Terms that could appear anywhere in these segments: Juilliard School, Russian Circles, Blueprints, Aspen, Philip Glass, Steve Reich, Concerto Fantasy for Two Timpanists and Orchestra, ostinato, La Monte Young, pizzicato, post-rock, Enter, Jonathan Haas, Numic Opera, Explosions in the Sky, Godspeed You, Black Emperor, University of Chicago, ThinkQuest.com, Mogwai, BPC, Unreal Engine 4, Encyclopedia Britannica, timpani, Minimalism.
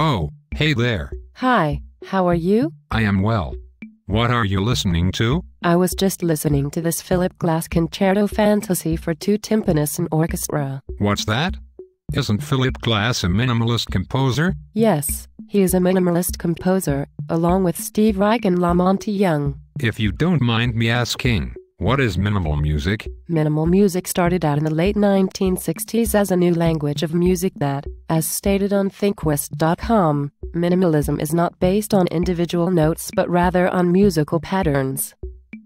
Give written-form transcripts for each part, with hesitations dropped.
Oh, hey there. Hi, how are you? I am well. What are you listening to? I was just listening to this Philip Glass Concerto Fantasy for Two Timpanis and Orchestra. What's that? Isn't Philip Glass a minimalist composer? Yes, he is a minimalist composer, along with Steve Reich and La Monte Young. If you don't mind me asking, what is minimal music? Minimal music started out in the late 1960s as a new language of music that, as stated on ThinkQuest.com, minimalism is not based on individual notes but rather on musical patterns.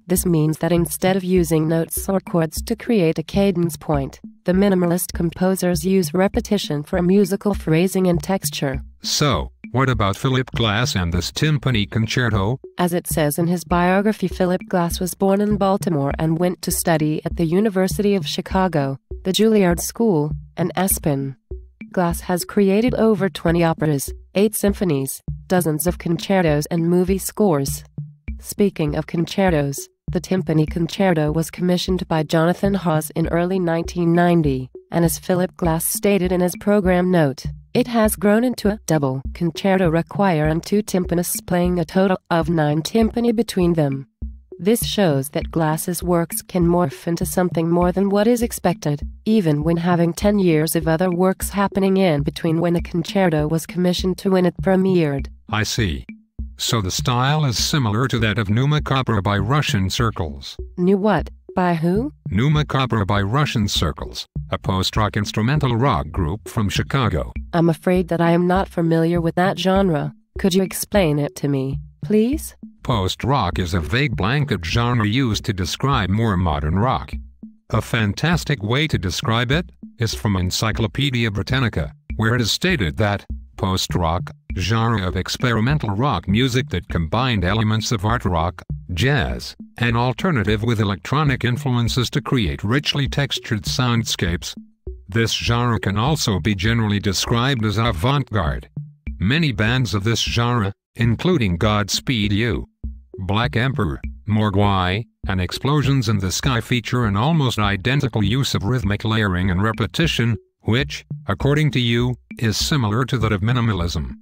This means that instead of using notes or chords to create a cadence point, the minimalist composers use repetition for musical phrasing and texture. So, what about Philip Glass and this timpani concerto? As it says in his biography, Philip Glass was born in Baltimore and went to study at the University of Chicago, the Juilliard School, and Aspen. Glass has created over 20 operas, 8 symphonies, dozens of concertos and movie scores. Speaking of concertos, the timpani concerto was commissioned by Jonathan Haas in early 1990, and as Philip Glass stated in his program note, it has grown into a double concerto require and 2 timpanists playing a total of 9 timpani between them. This shows that Glass's works can morph into something more than what is expected, even when having 10 years of other works happening in between when the concerto was commissioned to when it premiered. I see. So the style is similar to that of Numic Opera by Russian Circles. New what? By who? Numic Opera by Russian Circles, a post-rock instrumental rock group from Chicago. I'm afraid that I am not familiar with that genre. Could you explain it to me, please? Post-rock is a vague blanket genre used to describe more modern rock. A fantastic way to describe it is from Encyclopedia Britannica, where it is stated that post-rock, genre of experimental rock music that combined elements of art rock, jazz, and alternative with electronic influences to create richly textured soundscapes. This genre can also be generally described as avant-garde. Many bands of this genre, including Godspeed You, Black Emperor, Mogwai, and Explosions in the Sky feature an almost identical use of rhythmic layering and repetition, which, according to You, is similar to that of minimalism.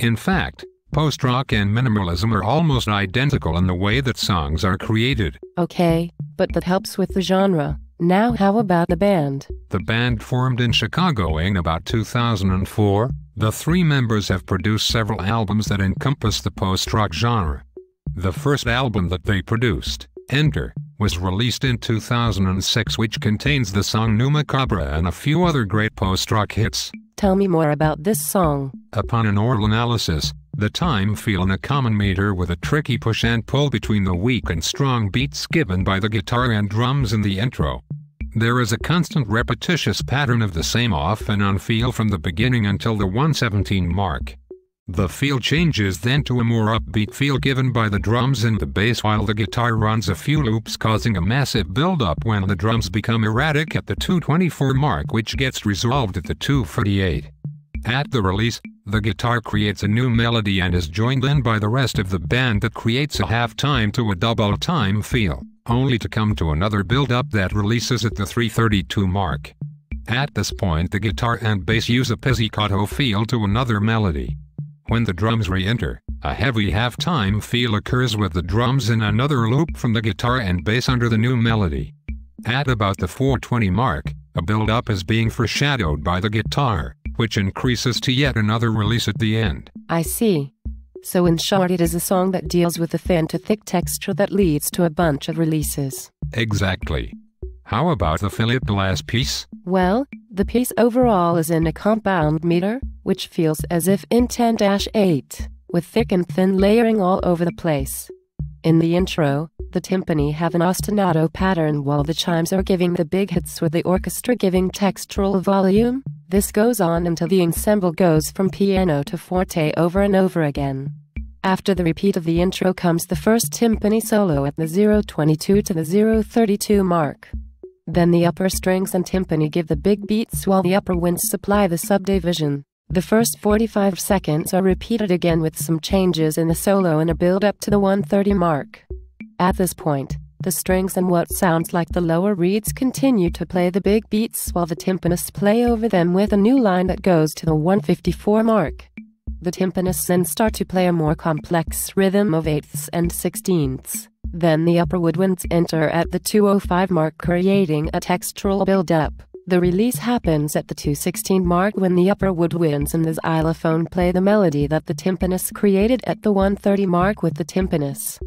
In fact, post-rock and minimalism are almost identical in the way that songs are created. Okay, but that helps with the genre. Now how about the band? The band formed in Chicago in about 2004. The 3 members have produced several albums that encompass the post-rock genre. The first album that they produced, Enter, was released in 2006, which contains the song Numic Opera and a few other great post-rock hits. Tell me more about this song. Upon an oral analysis, the time feel in a common meter with a tricky push and pull between the weak and strong beats given by the guitar and drums in the intro. There is a constant repetitious pattern of the same off and on feel from the beginning until the 117 mark. The feel changes then to a more upbeat feel given by the drums and the bass while the guitar runs a few loops, causing a massive build-up when the drums become erratic at the 224 mark, which gets resolved at the 248. At the release, the guitar creates a new melody and is joined in by the rest of the band that creates a half-time to a double-time feel, only to come to another build-up that releases at the 332 mark. At this point the guitar and bass use a pizzicato feel to another melody. When the drums re-enter, a heavy half-time feel occurs with the drums in another loop from the guitar and bass under the new melody. At about the 420 mark, a build-up is being foreshadowed by the guitar, which increases to yet another release at the end. I see. So in short, it is a song that deals with the thin to thick texture that leads to a bunch of releases. Exactly. How about the Philip Glass piece? Well, the piece overall is in a compound meter, which feels as if in 10-8, with thick and thin layering all over the place. In the intro, the timpani have an ostinato pattern while the chimes are giving the big hits with the orchestra giving textural volume. This goes on until the ensemble goes from piano to forte over and over again. After the repeat of the intro comes the first timpani solo at the 022 to the 032 mark. Then the upper strings and timpani give the big beats while the upper winds supply the subdivision. The first 45 seconds are repeated again with some changes in the solo and a build-up to the 130 mark. At this point, the strings and what sounds like the lower reeds continue to play the big beats while the timpanists play over them with a new line that goes to the 154 mark. the timpanists and start to play a more complex rhythm of 8ths and 16ths. Then the upper woodwinds enter at the 2:05 mark, creating a textural build-up. The release happens at the 2:16 mark when the upper woodwinds and the xylophone play the melody that the timpanists created at the 1:30 mark with the timpanists.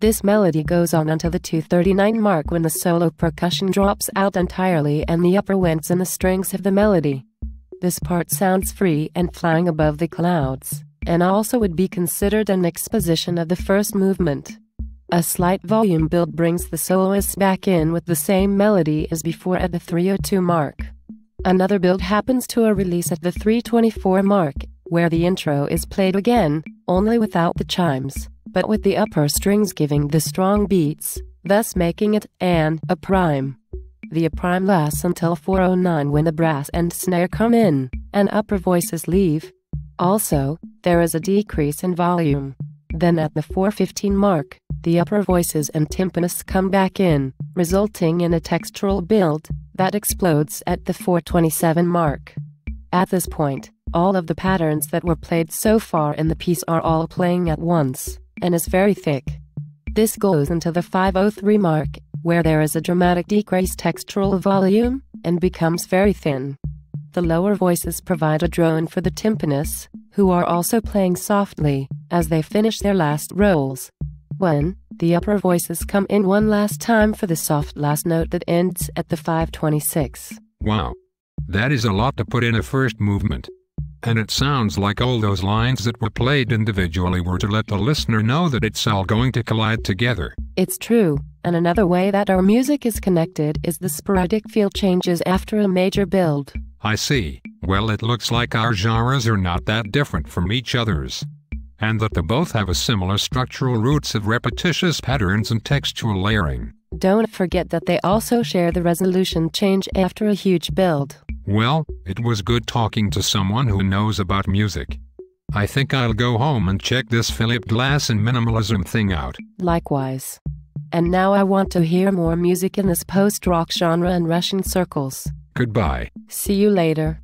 This melody goes on until the 2:39 mark when the solo percussion drops out entirely and the upper winds and the strings have the melody. This part sounds free and flying above the clouds, and also would be considered an exposition of the first movement. A slight volume build brings the soloists back in with the same melody as before at the 3:02 mark. Another build happens to a release at the 3:24 mark, where the intro is played again, only without the chimes, but with the upper strings giving the strong beats, thus making it an A prime. The A prime lasts until 4:09 when the brass and snare come in, and upper voices leave. Also, there is a decrease in volume. Then at the 4:15 mark, the upper voices and timpanists come back in, resulting in a textural build that explodes at the 4:27 mark. At this point, all of the patterns that were played so far in the piece are all playing at once, and is very thick. This goes until the 5:03 mark, where there is a dramatic decrease textural volume, and becomes very thin. The lower voices provide a drone for the timpanists, who are also playing softly, as they finish their last rolls. When the upper voices come in one last time for the soft last note that ends at the 5:26. Wow! That is a lot to put in a first movement. And it sounds like all those lines that were played individually were to let the listener know that it's all going to collide together. It's true, and another way that our music is connected is the sporadic field changes after a major build. I see. Well, it looks like our genres are not that different from each other's, and that they both have a similar structural roots of repetitious patterns and textual layering. Don't forget that they also share the resolution change after a huge build. Well, it was good talking to someone who knows about music. I think I'll go home and check this Philip Glass and minimalism thing out. Likewise. And now I want to hear more music in this post-rock genre and Russian circles. Goodbye. See you later.